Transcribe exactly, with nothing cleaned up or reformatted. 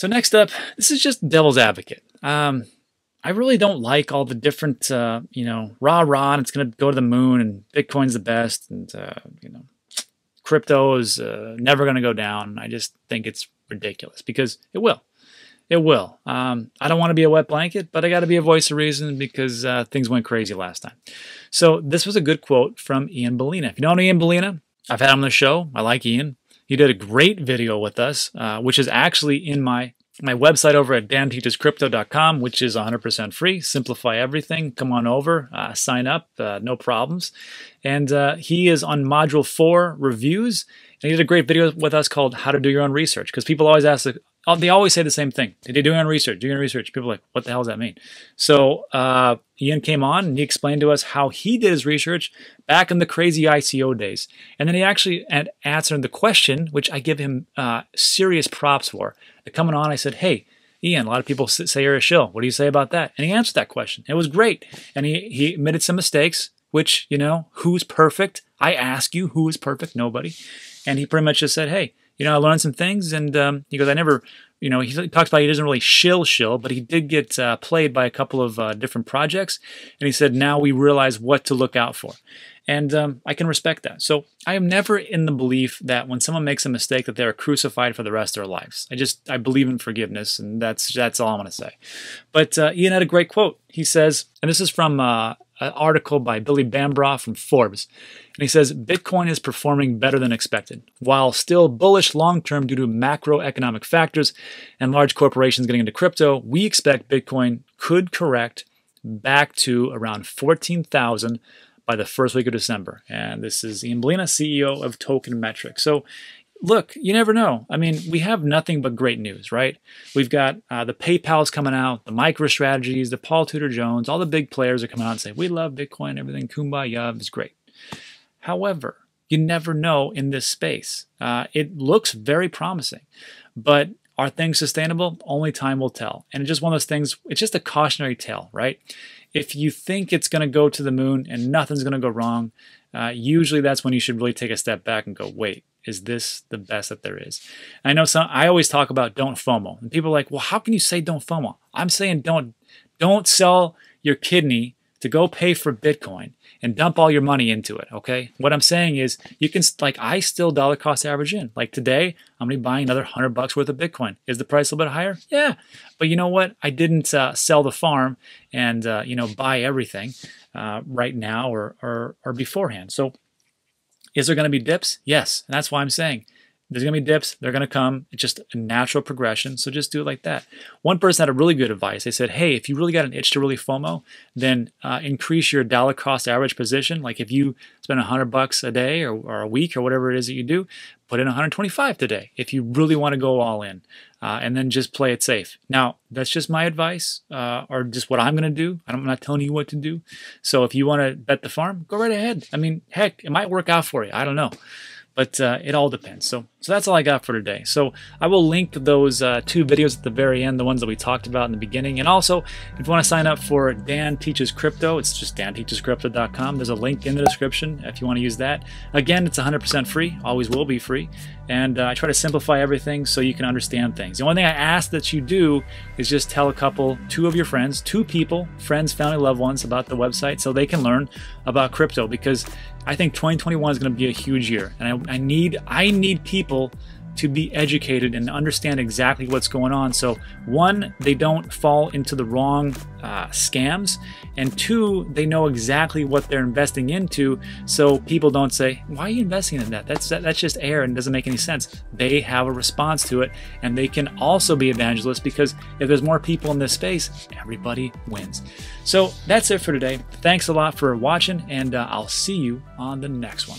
So next up, this is just devil's advocate. Um, I really don't like all the different, uh, you know, rah rah, and it's going to go to the moon, and Bitcoin's the best, and uh, you know, crypto is uh, never going to go down. I just think it's ridiculous because it will, it will. Um, I don't want to be a wet blanket, but I got to be a voice of reason because uh, things went crazy last time. So this was a good quote from Ian Balina. If you don't know Ian Balina, I've had him on the show. I like Ian. He did a great video with us, uh, which is actually in my my website over at dante aches crypto dot com, which is one hundred percent free. Simplify everything. Come on over. Uh, sign up. Uh, no problems. And uh, he is on Module four Reviews. And he did a great video with us called How to Do Your Own Research. Because people always ask, they always say the same thing. Did you do your own research? Do your own research. People are like, what the hell does that mean? So uh, Ian came on and he explained to us how he did his research back in the crazy I C O days. And then he actually answered the question, which I give him uh, serious props for. Coming on, I said, hey, Ian, a lot of people say you're a shill. What do you say about that? And he answered that question. It was great. And he, he admitted some mistakes, which, you know, who's perfect? I ask you, who is perfect? Nobody. And he pretty much just said, hey, you know, I learned some things. And um, he goes, I never, you know, he talks about he doesn't really shill shill, but he did get uh, played by a couple of uh, different projects. And he said, now we realize what to look out for. And um, I can respect that. So I am never in the belief that when someone makes a mistake that they are crucified for the rest of their lives. I just, I believe in forgiveness, and that's that's all I want to say. But uh, Ian had a great quote. He says, and this is from uh, an article by Billy Bambroff from Forbes. And he says, Bitcoin is performing better than expected, while still bullish long-term due to macroeconomic factors and large corporations getting into crypto. We expect Bitcoin could correct back to around fourteen thousand by the first week of December. And this is Ian Balina, C E O of Token Metric. So look, you never know. I mean, we have nothing but great news, right? We've got uh, the PayPal's coming out, the MicroStrategies, the Paul Tudor Jones, all the big players are coming out and say, we love Bitcoin, everything, kumbaya, is great. However, you never know in this space. Uh, it looks very promising, but are things sustainable? Only time will tell. And it's just one of those things, it's just a cautionary tale, right? If you think it's going to go to the moon and nothing's going to go wrong, uh, usually that's when you should really take a step back and go, wait, is this the best that there is? And I know some, I always talk about don't FOMO. And people are like, well, how can you say don't FOMO? I'm saying don't, don't sell your kidney to go pay for Bitcoin and dump all your money into it, okay? What I'm saying is you can, like I still dollar cost average in. Like today, I'm gonna be buying another hundred bucks worth of Bitcoin. Is the price a little bit higher? Yeah, but you know what? I didn't uh, sell the farm and uh, you know, buy everything uh, right now or, or, or beforehand. So is there gonna be dips? Yes, and that's why I'm saying there's gonna be dips, they're gonna come, it's just a natural progression, so just do it like that. One person had a really good advice. They said, hey, if you really got an itch to really FOMO, then uh, increase your dollar cost average position. Like if you spend a hundred bucks a day or, or a week or whatever it is that you do, put in one hundred twenty-five today if you really wanna go all in, uh, and then just play it safe. Now, that's just my advice uh, or just what I'm gonna do. I'm not telling you what to do. So if you wanna bet the farm, go right ahead. I mean, heck, it might work out for you, I don't know. But uh, it all depends. So, so that's all I got for today. So I will link those uh, two videos at the very end, the ones that we talked about in the beginning. And also, if you want to sign up for Dan Teaches Crypto, it's just dan teaches crypto dot com. There's a link in the description if you want to use that. Again, it's one hundred percent free, always will be free. And uh, I try to simplify everything so you can understand things. The only thing I ask that you do is just tell a couple, two of your friends, two people, friends, family, loved ones about the website so they can learn about crypto, because I think twenty twenty-one is going to be a huge year, and I, I need I need people to be educated and understand exactly what's going on. So one, they don't fall into the wrong uh, scams, and two, they know exactly what they're investing into. So people don't say, "Why are you investing in that? That's that, that's just air and doesn't make any sense." They have a response to it, and they can also be evangelists, because if there's more people in this space, everybody wins. So that's it for today. Thanks a lot for watching, and uh, I'll see you on the next one.